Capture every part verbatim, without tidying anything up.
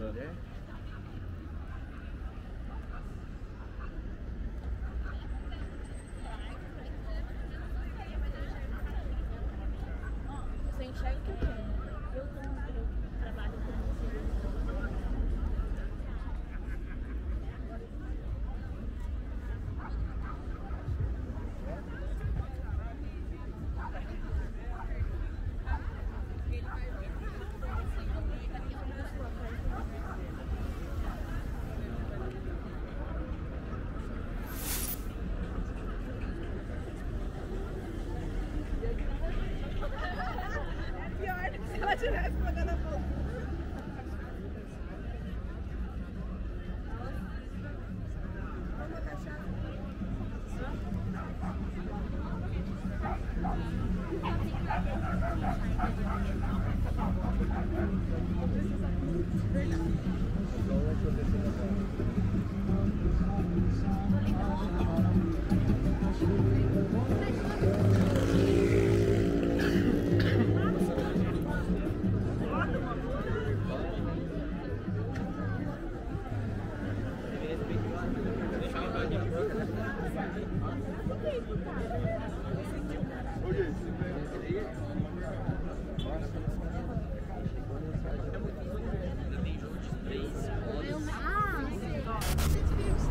under there. Você enxerga o que eu quero. Eu, eu trabalho com você.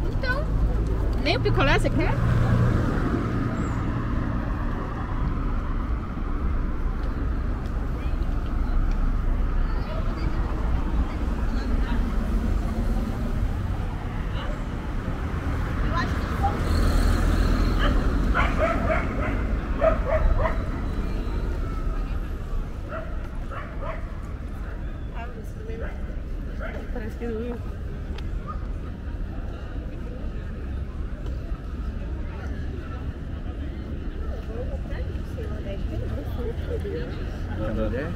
Então, nem o picolé você quer? Under there.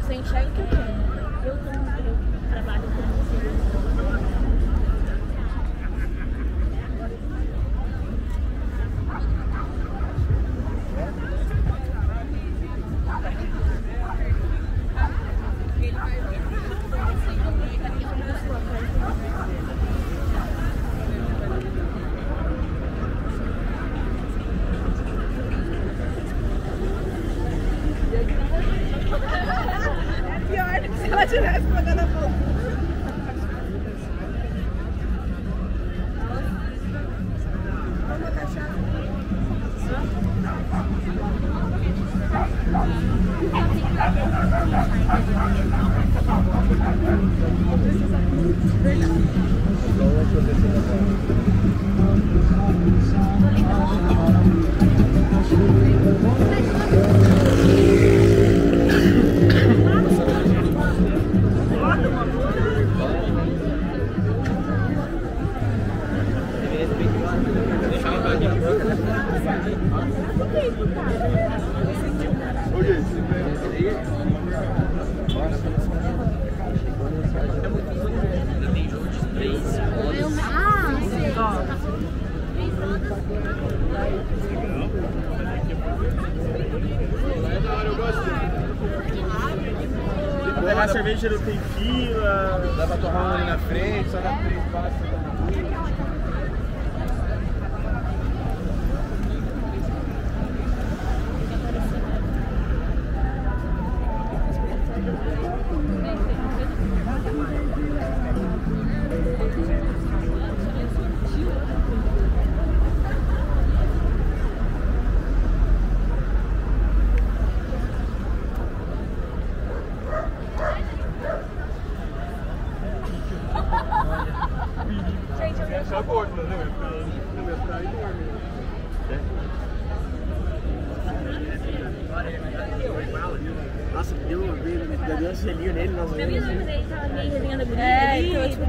Você enxerga o que eu quero. Eu, eu trabalho com você. A cerveja não tem fila, dá pra tomar um ali na frente, só na frente passa. Nossa, deu uma vez, deu um selinho nele, nós vimos. Eu vi quando ele tava meio resenhando a bonita. É, então, tipo...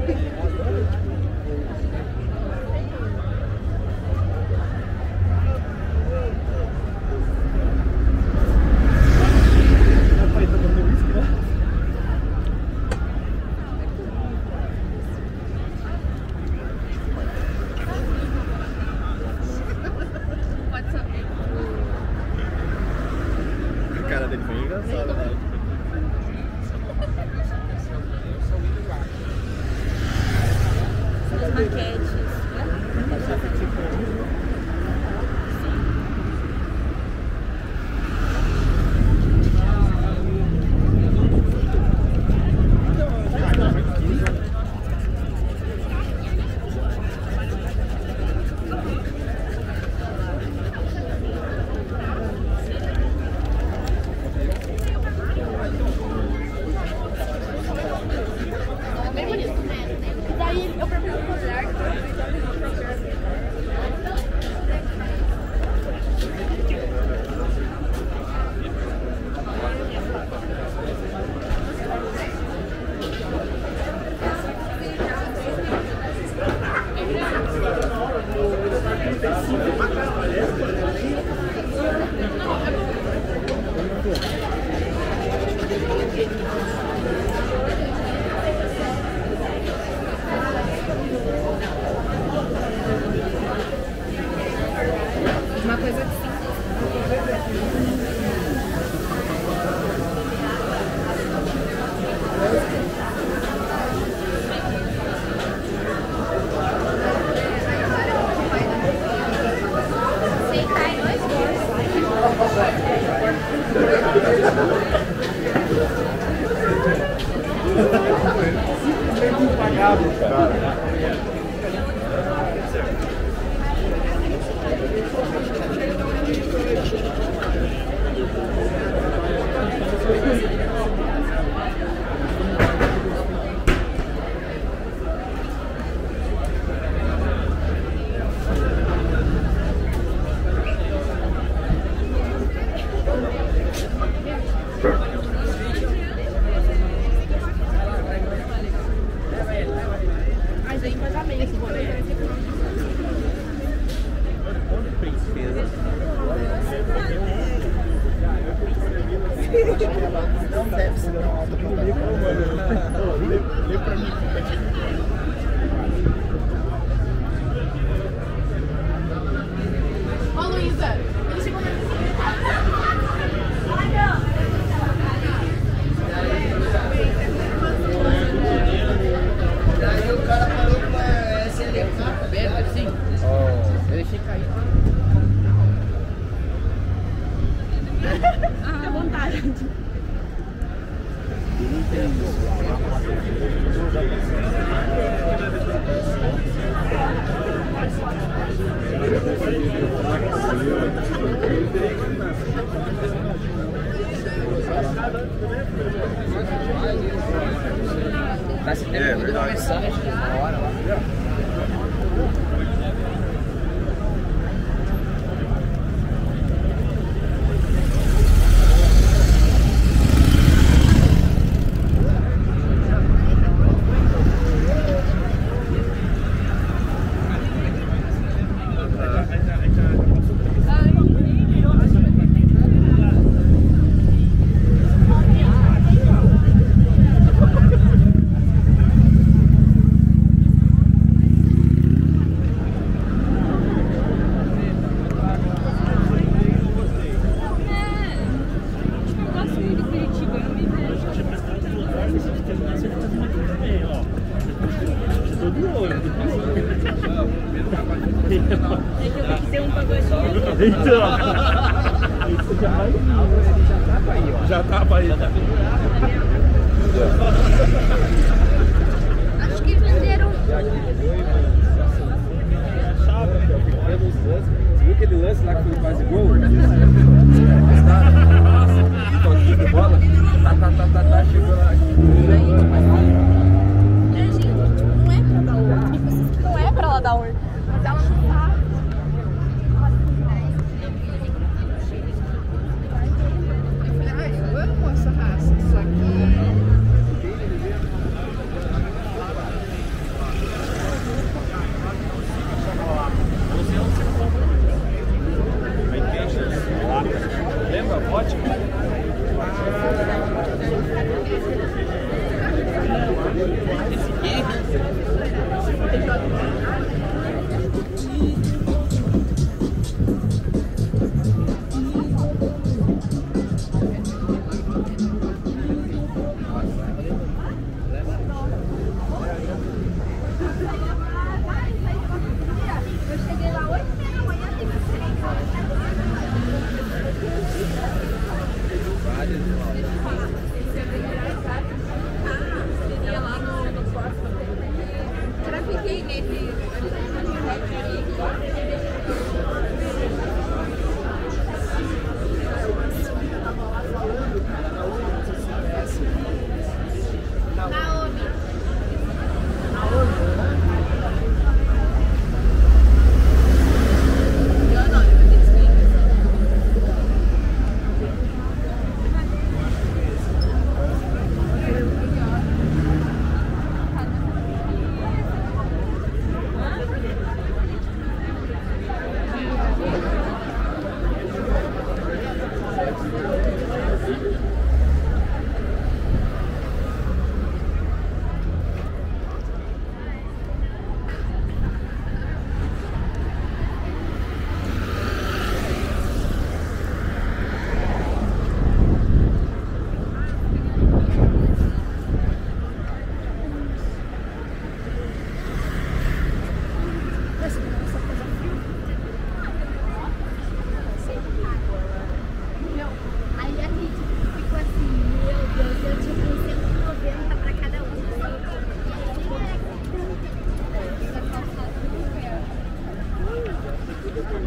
Uma coisa assim. Right there.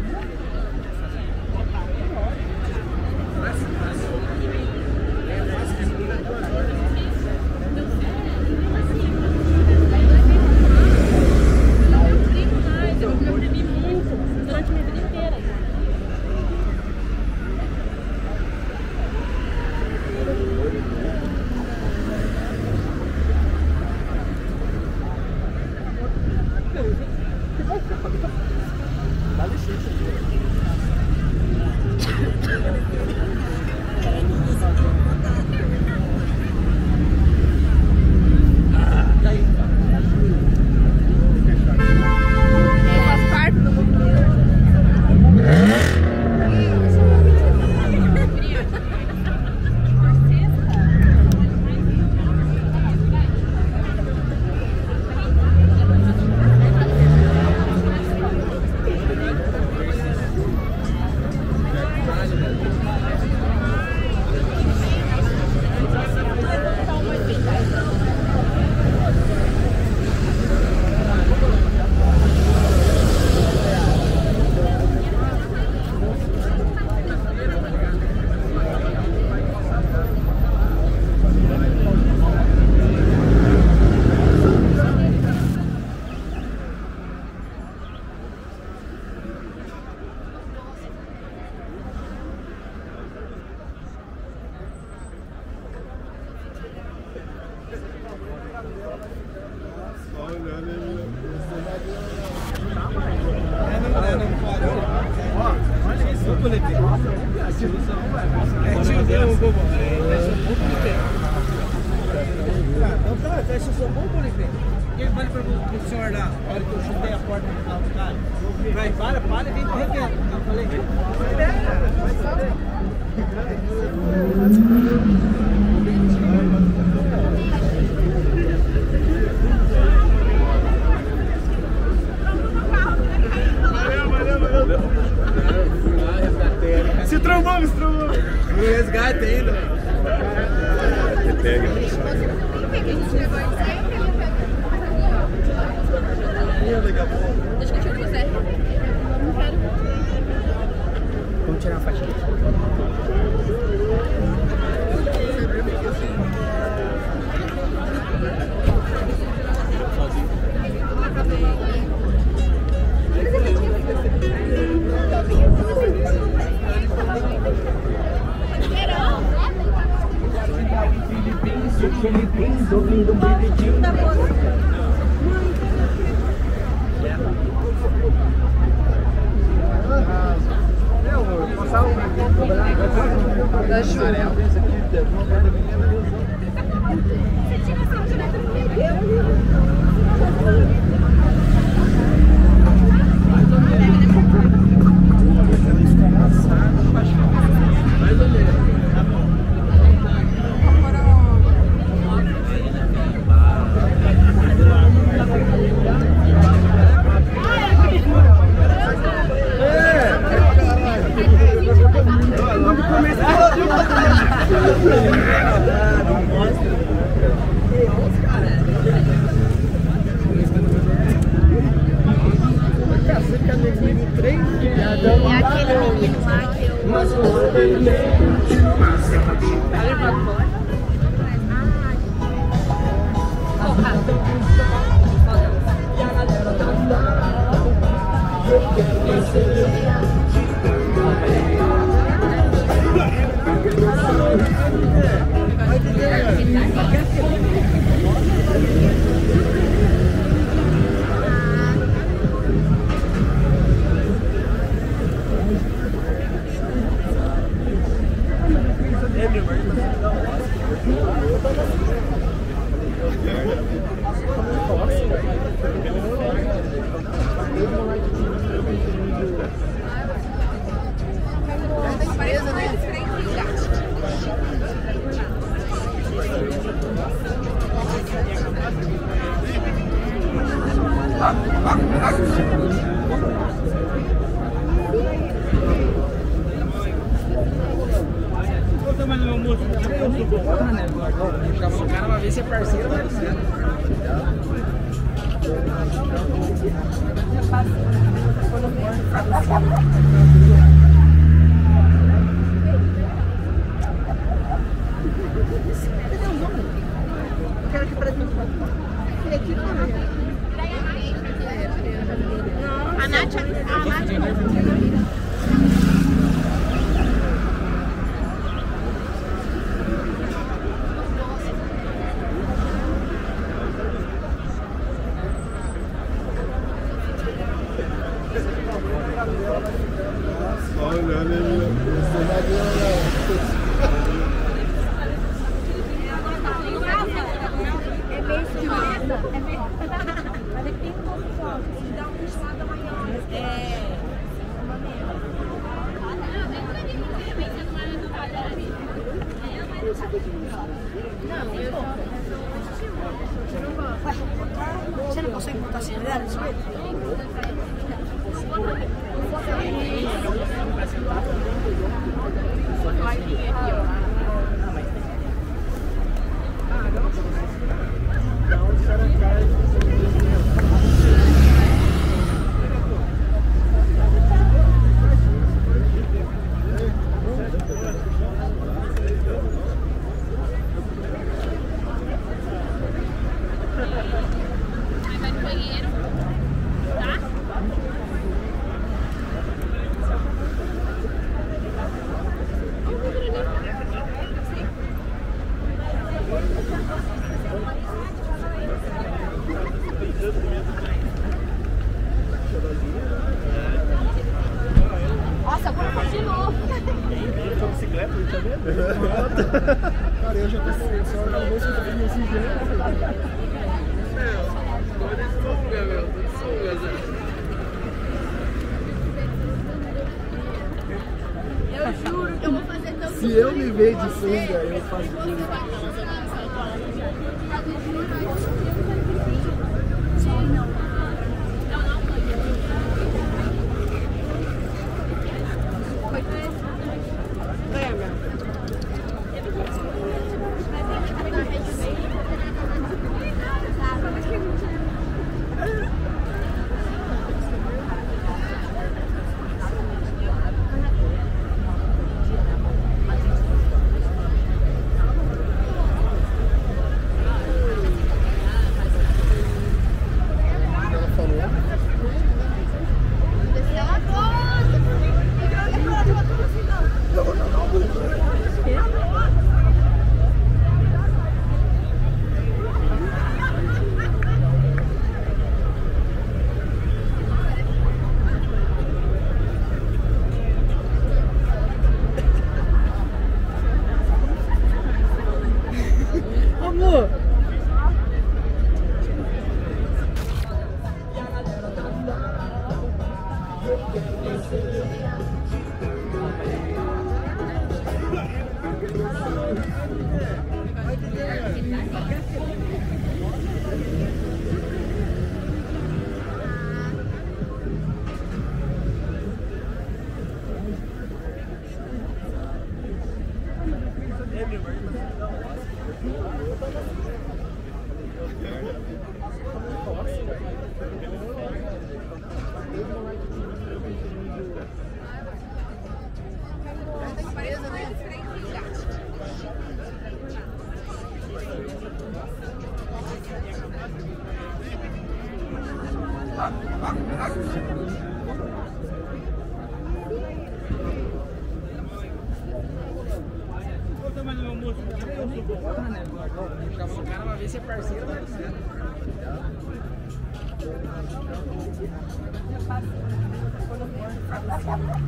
Gracias. aquela que apresentou. A Nath, a Nath. Se eu me ver de sunga, eu faço isso.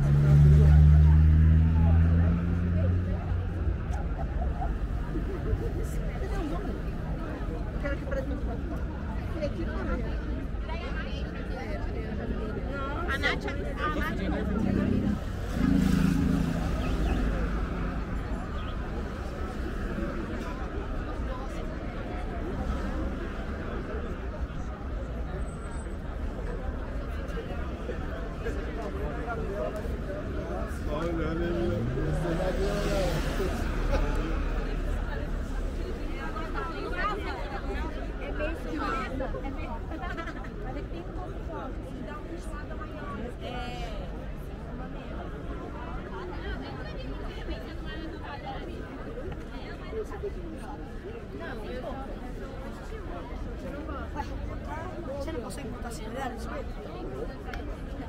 É bem estimada. Vamos, Chico. Vamos, Chico.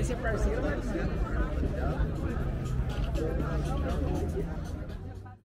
Esse é parceiro, né?